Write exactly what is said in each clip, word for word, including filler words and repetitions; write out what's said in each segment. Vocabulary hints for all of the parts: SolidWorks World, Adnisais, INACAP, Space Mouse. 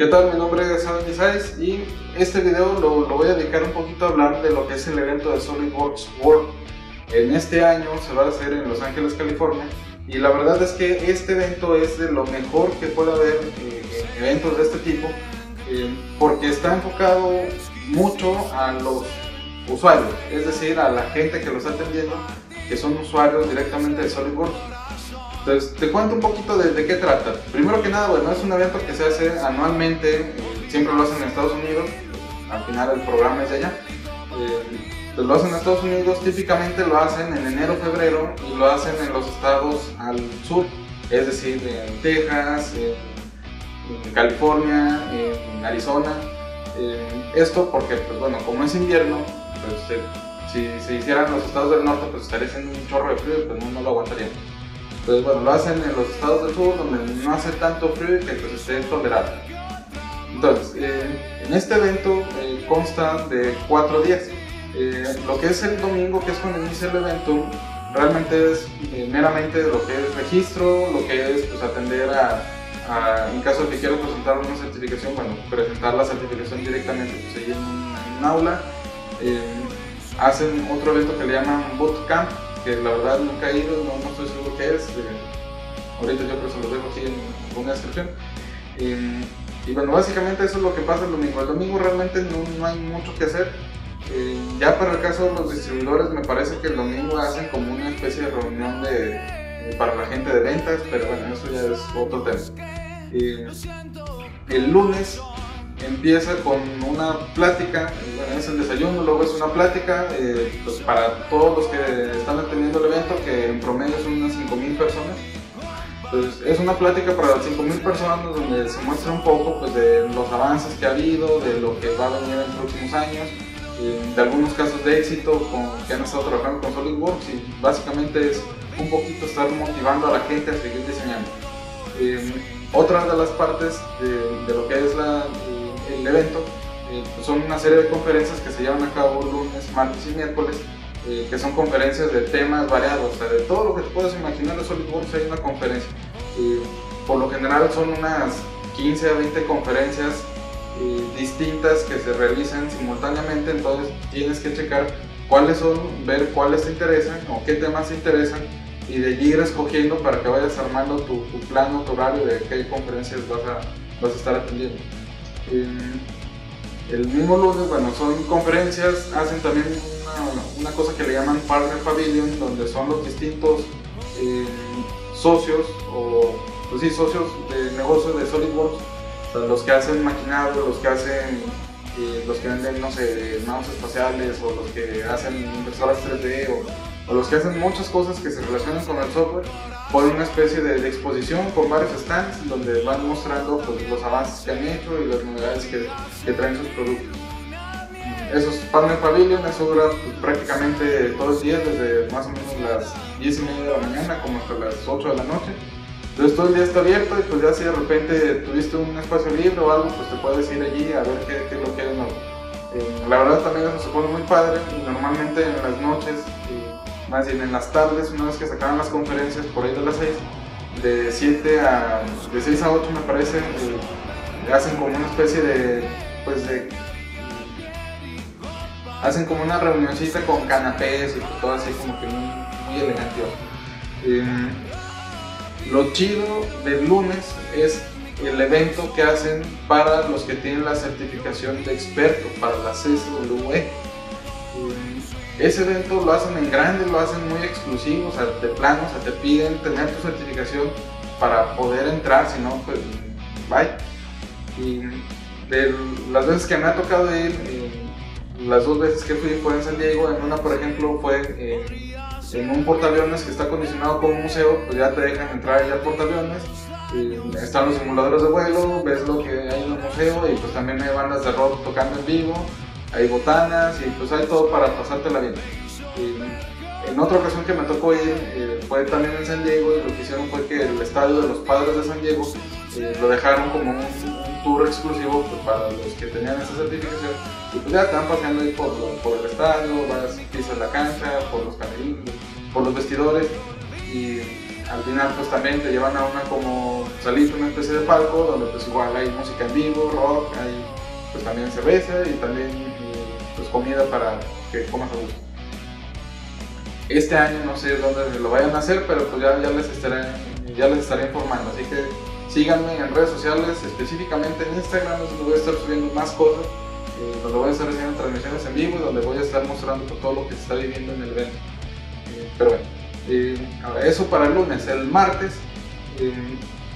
¿Qué tal? Mi nombre es Adnisais y este video lo, lo voy a dedicar un poquito a hablar de lo que es el evento de SolidWorks World. En este año se va a hacer en Los Ángeles, California, y la verdad es que este evento es de lo mejor que puede haber eh, en eventos de este tipo, eh, porque está enfocado mucho a los usuarios, es decir, a la gente que los está atendiendo, que son usuarios directamente de SolidWorks. Entonces, te cuento un poquito de, de qué trata. Primero que nada, bueno, es un evento que se hace anualmente, eh, siempre lo hacen en Estados Unidos, al final el programa es de allá. Eh, pues lo hacen en Estados Unidos, típicamente lo hacen en enero, febrero, y lo hacen en los estados al sur, es decir, en Texas, en, en California, en Arizona. Eh, esto porque, pues bueno, como es invierno, pues, eh, si se hicieran los estados del norte, pues estaría siendo un chorro de frío, pues no, no lo aguantaría. Entonces, bueno, lo hacen en los estados del sur, donde no hace tanto frío y que pues esté tolerado. Entonces, eh, en este evento eh, consta de cuatro días. Eh, lo que es el domingo, que es cuando inicia el evento, realmente es eh, meramente lo que es registro, lo que es pues, atender a, a, en caso de que quiera presentar una certificación, bueno, presentar la certificación directamente pues, ahí en, en un aula. Eh, hacen otro evento que le llaman Bootcamp, que la verdad nunca he ido, no, no estoy seguro qué es. Eh, ahorita yo pues se los dejo aquí en una descripción. Eh, y bueno, básicamente eso es lo que pasa el domingo. El domingo realmente no, no hay mucho que hacer. Eh, ya para el caso de los distribuidores, me parece que el domingo hacen como una especie de reunión de, eh, para la gente de ventas, pero bueno, eso ya es otro tema. Eh, el lunes empieza con una plática, bueno, es el desayuno, luego es una plática eh, pues para todos los que están atendiendo el evento, que en promedio son unas cinco mil personas. Entonces, es una plática para las cinco mil personas donde se muestra un poco pues, de los avances que ha habido, de lo que va a venir en los próximos años, de algunos casos de éxito con, que han estado trabajando con SolidWorks, y básicamente es un poquito estar motivando a la gente a seguir diseñando. Eh, otra de las partes de, de lo que es la, el evento eh, pues son una serie de conferencias que se llevan a cabo lunes, martes y miércoles, eh, que son conferencias de temas variados, o sea, de todo lo que te puedas imaginar de SolidWorks hay una conferencia. Eh, por lo general son unas quince a veinte conferencias distintas que se realizan simultáneamente, entonces tienes que checar cuáles son, ver cuáles te interesan o qué temas te interesan, y de allí ir escogiendo para que vayas armando tu, tu plan o tu horario de qué conferencias vas a, vas a estar atendiendo. Eh, el mismo lunes, bueno, son conferencias, hacen también una, una cosa que le llaman Partner Pavilion, donde son los distintos eh, socios o pues sí, socios de negocios de SolidWorks. O sea, los que hacen maquinado, los que hacen, eh, los que venden, no sé, mouse espaciales, o los que hacen impresoras tres D, o, o los que hacen muchas cosas que se relacionan con el software, por una especie de, de exposición con varios stands donde van mostrando pues, los avances que han hecho y las novedades que, que traen sus productos. Esos Partner Pavilion, eso dura pues, prácticamente todos los días, desde más o menos las diez y media de la mañana como hasta las ocho de la noche. Entonces todo el día está abierto, y pues ya si de repente tuviste un espacio libre o algo, pues te puedes ir allí a ver qué, qué es lo que es nuevo. Eh, la verdad también eso se pone muy padre, y normalmente en las noches, eh, más bien en las tardes, una vez que se acaban las conferencias, por ahí de las seis, de siete a, de seis a ocho me parece, eh, hacen como una especie de, pues de, hacen como una reunioncita con canapés y todo así como que muy, muy elegante. Eh, Lo chido del lunes es el evento que hacen para los que tienen la certificación de experto, para la C E S del U E. Ese evento lo hacen en grande, lo hacen muy exclusivo, o sea, de plano, o sea, te piden tener tu certificación para poder entrar, si no, pues, bye. Y de las veces que me ha tocado ir, las dos veces que fui fue en San Diego, en una, por ejemplo, fue... Eh, en un portaaviones que está acondicionado como un museo, pues ya te dejan entrar ya al portaaviones, y están los simuladores de vuelo, ves lo que hay en el museo, y pues también hay bandas de rock tocando en vivo, hay botanas, y pues hay todo para pasártela bien. Y en otra ocasión que me tocó ir, eh, fue también en San Diego, y lo que hicieron fue que el estadio de los Padres de San Diego eh, lo dejaron como un, un tour exclusivo pues, para los que tenían esa certificación, y pues ya estaban paseando ahí por, por el estadio, vas, pisas la cancha, por los camerinos, por los vestidores, y al final pues también te llevan a una como salita, una especie de palco donde pues igual hay música en vivo, rock, hay pues también cerveza y también y, pues comida para que comas a gusto. Este año no sé dónde lo vayan a hacer, pero pues ya, ya, les estaré, ya les estaré informando, así que síganme en redes sociales, específicamente en Instagram, donde voy a estar subiendo más cosas, eh, donde voy a estar haciendo transmisiones en vivo y donde voy a estar mostrando pues, todo lo que se está viviendo en el evento. Eh, pero bueno. Eh, eso para el lunes. El martes eh,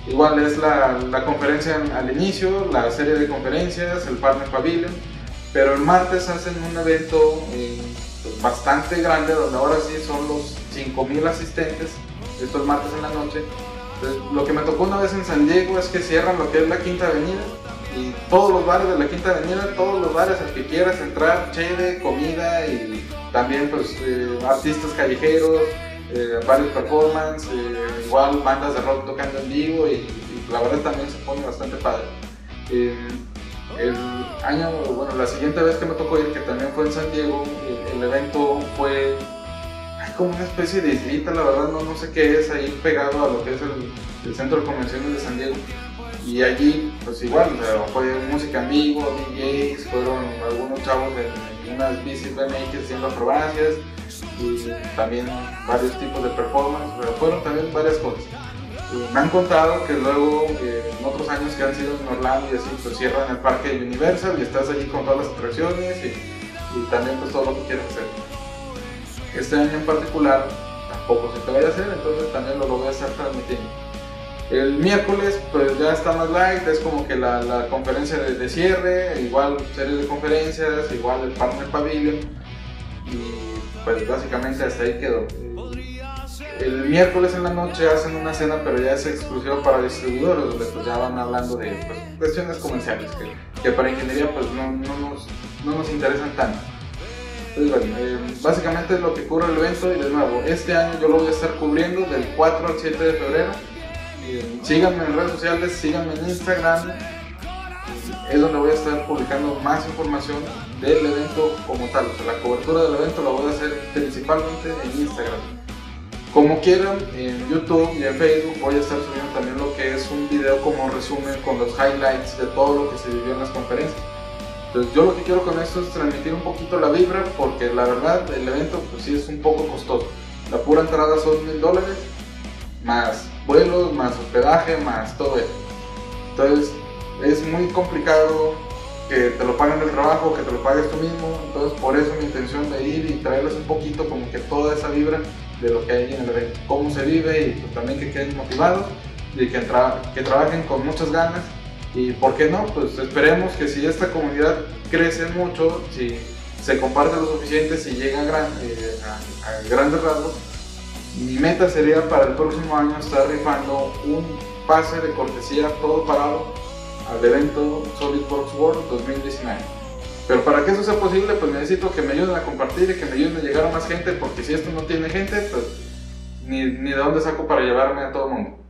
igual es la, la conferencia al inicio, la serie de conferencias, el Partner Pavilion, pero el martes hacen un evento eh, bastante grande donde ahora sí son los cinco mil asistentes. Esto es martes en la noche. Entonces, lo que me tocó una vez en San Diego es que cierran lo que es la Quinta Avenida y todos los bares de la Quinta Avenida, todos los bares al que quieras entrar, chévere, comida y también pues eh, artistas callejeros, Eh, varios performances, eh, igual bandas de rock tocando en vivo y, y la verdad también se pone bastante padre. Eh, el año, bueno, la siguiente vez que me tocó ir, que también fue en San Diego, el, el evento fue como una especie de islita, la verdad no, no sé qué es, ahí pegado a lo que es el, el centro de convenciones de San Diego. Y allí, pues igual, o sea, fue música en vivo, D Js, fueron algunos chavos en, en unas bicis B M X haciendo acrobacias, y también varios tipos de performance, pero fueron también varias cosas. Eh, me han contado que luego eh, en otros años que han sido en Orlando y así, pues cierran el parque de Universal y estás allí con todas las atracciones y, y también pues todo lo que quieras hacer. Este año en particular tampoco se te vaya a hacer, entonces también lo voy a estar transmitiendo. El miércoles pues ya está más light, es como que la, la conferencia de, de cierre, igual serie de conferencias, igual el Partner Pavilion y pues básicamente hasta ahí quedó. El miércoles en la noche hacen una cena, pero ya es exclusiva para distribuidores, donde pues ya van hablando de pues, cuestiones comerciales que, que para ingeniería pues no, no, nos, no nos interesan tanto. Entonces bueno, eh, básicamente es lo que cubre el evento y de nuevo, este año yo lo voy a estar cubriendo del cuatro al siete de febrero. Eh, síganme en redes sociales, síganme en Instagram, es donde voy a estar publicando más información del evento como tal, o sea, la cobertura del evento la voy a hacer principalmente en Instagram. Como quieran, en YouTube y en Facebook voy a estar subiendo también lo que es un video como resumen con los highlights de todo lo que se vivió en las conferencias. Entonces yo lo que quiero con esto es transmitir un poquito la vibra, porque la verdad el evento pues sí es un poco costoso. La pura entrada son mil dólares, más vuelos, más hospedaje, más todo eso. Entonces es muy complicado que te lo paguen el trabajo, que te lo pagues tú mismo, entonces por eso mi intención de ir y traerles un poquito como que toda esa vibra de lo que hay en el evento, cómo se vive y pues también que queden motivados y que, tra que trabajen con muchas ganas y por qué no, pues esperemos que si esta comunidad crece mucho, si se comparte lo suficiente, si llega a, gran, eh, a, a grandes rasgos, mi meta sería para el próximo año estar rifando un pase de cortesía todo parado al evento SolidWorks World dos mil diecinueve. Pero para que eso sea posible, pues necesito que me ayuden a compartir y que me ayuden a llegar a más gente, porque si esto no tiene gente, pues ni, ni de dónde saco para llevarme a todo el mundo.